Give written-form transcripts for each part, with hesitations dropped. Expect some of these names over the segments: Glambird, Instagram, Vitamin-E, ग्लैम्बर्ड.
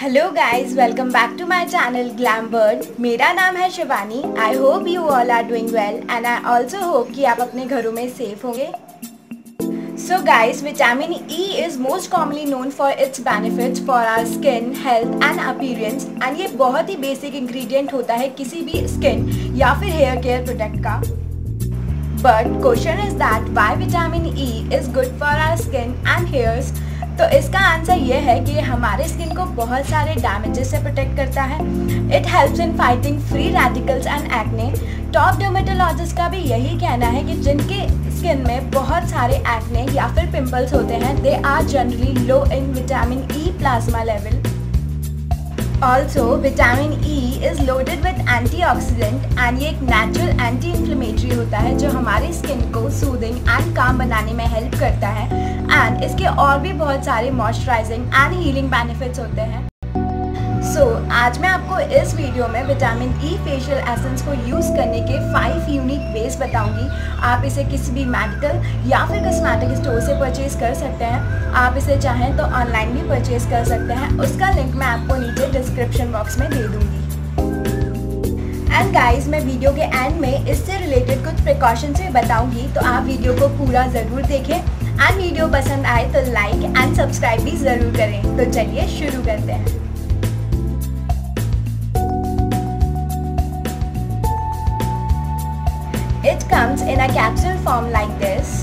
Hello guys, welcome back to my channel ग्लैम्बर्ड। मेरा नाम है Shivani. I hope you all are doing well and I also hope कि आप अपने घरों में सेफ होंगे। So guys, vitamin E is most commonly known for its benefits for our skin health and appearance and ये बहुत ही बेसिक इंग्रेडिएंट होता है किसी भी स्किन या फिर हेयर केयर प्रोडक्ट का। But question is that why vitamin E is good for our skin and hairs. तो इसका आंसर ये है कि हमारे स्किन को बहुत सारे डैमेजेस से प्रोटेक्ट करता है। It helps in fighting free radicals and acne. Top dermatologist का भी यही कहना है कि जिनके स्किन में बहुत सारे एक्ने या फिर पिंपल्स होते हैं, they are generally low in vitamin E plasma level. Also vitamin E is loaded with antioxidant and ये एक नेचुरल एंटी इन्फ्लेमेटरी होता है जो हमारी स्किन को सूदिंग एंड काम बनाने में हेल्प करता है एंड इसके और भी बहुत सारे मॉइस्चराइजिंग एंड हीलिंग बेनिफिट्स होते हैं। सो आज मैं आपको इस वीडियो में विटामिन ई फेशियल एसेंस को यूज़ करने के 5 यूनिक वेज बताऊंगी। आप इसे किसी भी मेडिकल या फिर कॉस्मेटिक स्टोर से परचेज़ कर सकते हैं। आप इसे चाहें तो ऑनलाइन भी परचेज़ कर सकते हैं। उसका लिंक मैं आपको नीचे डिस्क्रिप्शन बॉक्स में दे दूँगी। एंड गाइज, मैं वीडियो के एंड में इससे रिलेटेड कुछ प्रिकॉशंस भी बताऊँगी, तो आप वीडियो को पूरा ज़रूर देखें और वीडियो पसंद आए तो लाइक एंड सब्सक्राइब भी जरूर करें। तो चलिए शुरू करते हैं। It comes in a capsule form like this.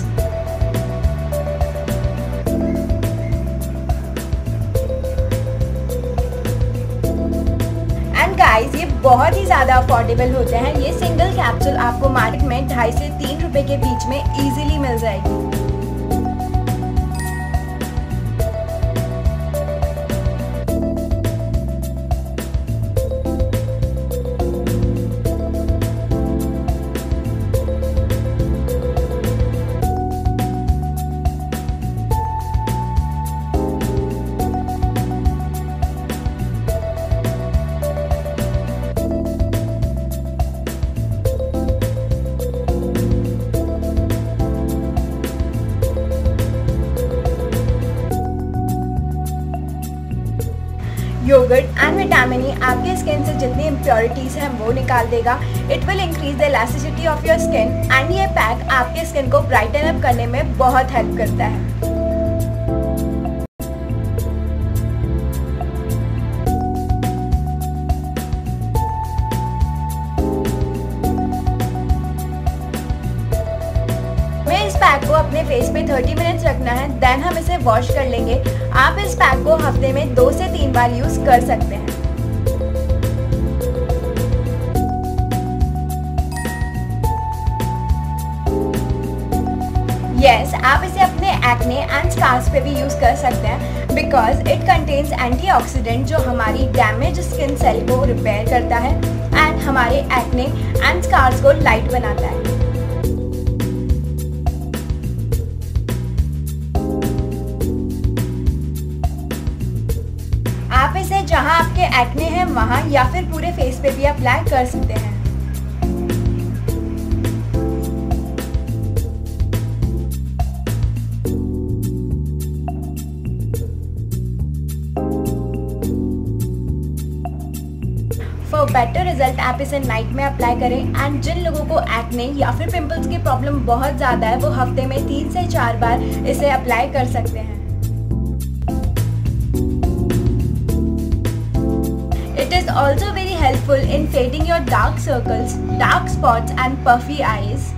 And guys, ये बहुत ही ज्यादा अफोर्डेबल होते हैं। ये सिंगल कैप्सूल आपको मार्केट में 2.5 से 3 रुपए के बीच में इजीली मिल जाएगी। योगर्ट एंड विटामिन ई आपके स्किन से जितनी इम्प्योरिटीज हैं वो निकाल देगा। It will increase the elasticity of your skin and ये पैक आपके स्किन को ब्राइटन अप करने में बहुत हेल्प करता है। पैक को अपने फेस पे 30 मिनट्स रखना है, देन हम इसे वॉश कर लेंगे। आप इस पैक को हफ्ते में 2 से 3 बार यूज कर सकते हैं। यस, आप इसे अपने एक्ने एंड स्कार्स पे भी यूज कर सकते हैं बिकॉज इट कंटेन्स एंटीऑक्सीडेंट जो हमारी डैमेज स्किन सेल को रिपेयर करता है एंड हमारे एक्ने एंड स्कार्स को लाइट बनाता है। आप इसे जहां आपके एक्ने हैं वहां या फिर पूरे फेस पे भी अप्लाई कर सकते हैं। फॉर बेटर रिजल्ट आप इसे नाइट में अप्लाई करें एंड जिन लोगों को एक्ने या फिर पिंपल्स की प्रॉब्लम बहुत ज्यादा है वो हफ्ते में 3 से 4 बार इसे अप्लाई कर सकते हैं। It is also very helpful in fading your dark circles, dark spots and puffy eyes.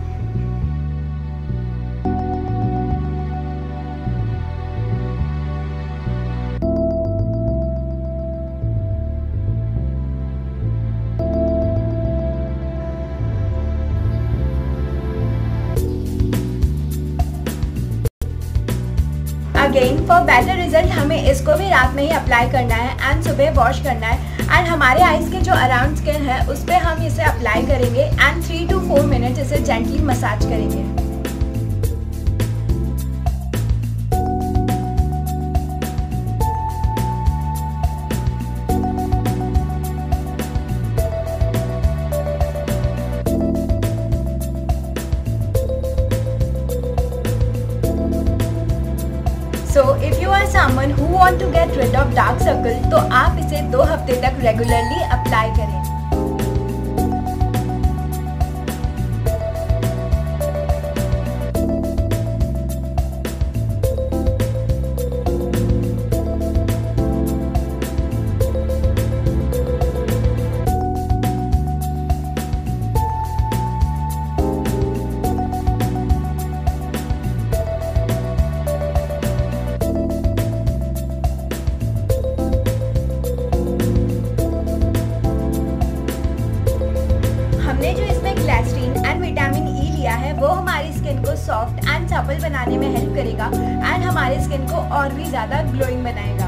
Again, for better result हमें इसको भी रात में ही अप्लाई करना है एंड सुबह वॉश करना है एंड हमारे आइज़ के जो अराउंड स्किन है उस पर हम इसे अप्लाई करेंगे एंड 3 to 4 मिनट्स इसे जेंटली मसाज करेंगे। So if you are someone who want to get rid of dark circle, तो आप इसे 2 हफ्ते तक रेगुलरली अप्लाई करें। हमने जो इसमें ग्लिसरीन एंड विटामिन ई लिया है वो हमारी स्किन को सॉफ्ट एंड चपल बनाने में हेल्प करेगा एंड हमारी स्किन को और भी ज़्यादा ग्लोइंग बनाएगा।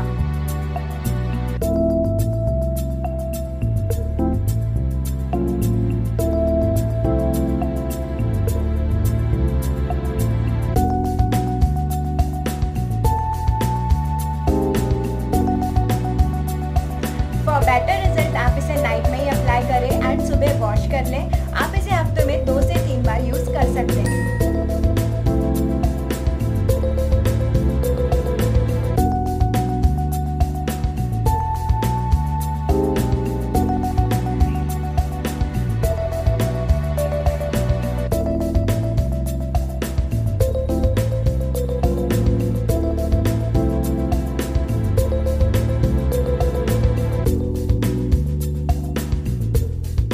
फॉर बेटर रिजल्ट आप इसे नाइट में ही अप्लाई करें एंड सुबह वॉश कर लें। आप इसे हफ्ते में 2 से 3 बार यूज कर सकते हैं।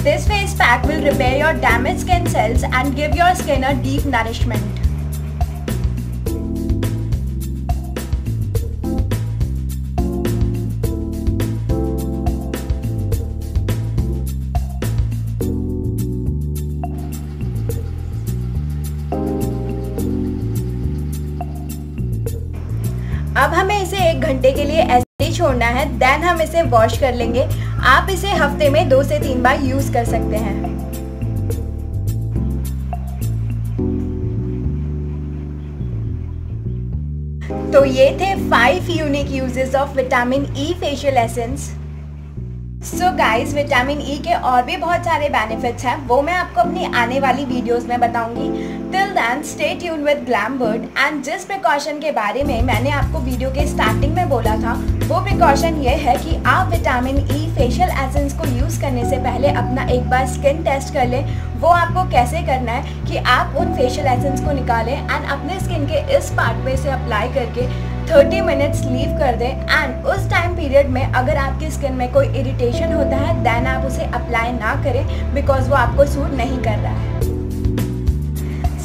This face pack will repair your damaged skin cells and give your skin a deep nourishment. अब हमें इसे 1 घंटे के लिए ऐसे ही छोड़ना है, देन हम इसे वॉश कर लेंगे। आप इसे हफ्ते में 2 से 3 बार यूज कर सकते हैं। तो ये थे 5 unique uses of vitamin E facial essence. So guys, vitamin E के और भी बहुत सारे बेनिफिट्स हैं, वो मैं आपको अपनी आने वाली वीडियोस में बताऊंगी। Till then stay tuned with Glambird. And जिस प्रिकॉशन के बारे में मैंने आपको वीडियो के स्टार्टिंग में बोला था, वो प्रिकॉशन ये है कि आप विटामिन ई फेशियल एसेंस को यूज़ करने से पहले अपना एक बार स्किन टेस्ट कर लें। वो आपको कैसे करना है कि आप उन फेशियल एसेंस को निकालें एंड अपने स्किन के इस पार्ट पे इसे अप्लाई करके 30 मिनट्स लीव कर दें। एंड उस टाइम पीरियड में अगर आपकी स्किन में कोई इरिटेशन होता है देन आप उसे अप्लाई ना करें, बिकॉज वो आपको सूट नहीं कर रहा है।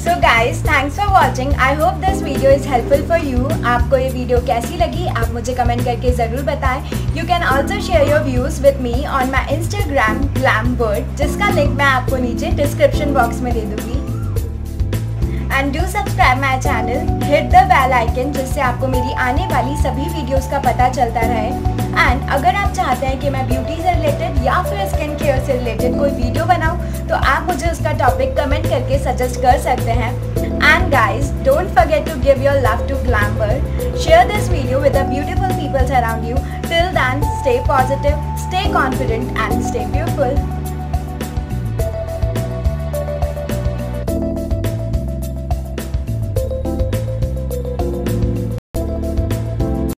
So guys, thanks for watching. I hope this video is helpful for you. आपको ये वीडियो कैसी लगी आप मुझे कमेंट करके ज़रूर बताएं। You can also share your views with me on my Instagram Glambird, जिसका लिंक मैं आपको नीचे डिस्क्रिप्शन बॉक्स में दे दूँगी। And do subscribe my channel, hit the bell icon जिससे आपको मेरी आने वाली सभी वीडियोस का पता चलता रहे। एंड अगर आप चाहते हैं कि मैं ब्यूटी से रिलेटेड या फिर स्किन केयर से रिलेटेड कोई वीडियो बनाऊँ तो आप मुझे उसका टॉपिक कमेंट करके सजेस्ट कर सकते हैं। And guys, don't forget to give your love to Glambird. Share this video with the beautiful peoples around you. Till then, stay positive, stay confident and stay beautiful.